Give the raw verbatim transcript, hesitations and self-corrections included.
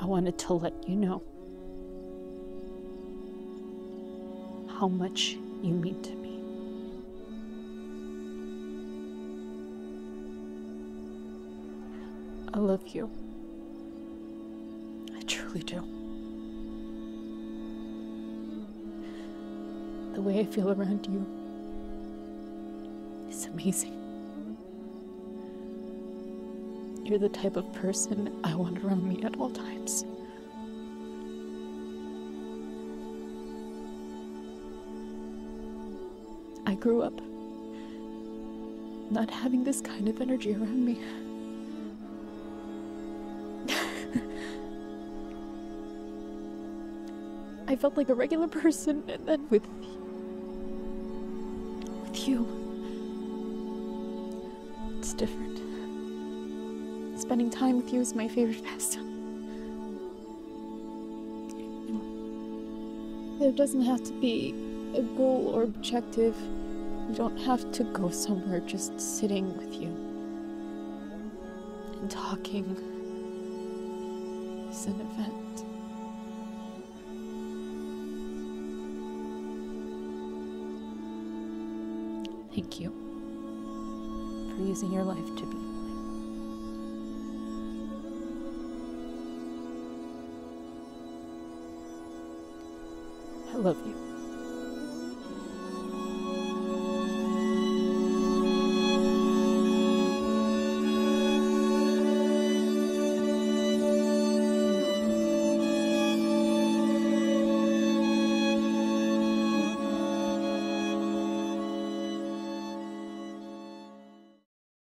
I wanted to let you know how much you mean to me. I love you. I truly do. The way I feel around you is amazing. You're the type of person I want around me at all times. I grew up not having this kind of energy around me. I felt like a regular person, and then with, with you, it's different. Spending time with you is my favorite pastime. There doesn't have to be a goal or objective. You don't have to go somewhere, just sitting with you and talking is an event. Thank you for using your life to be. I love you.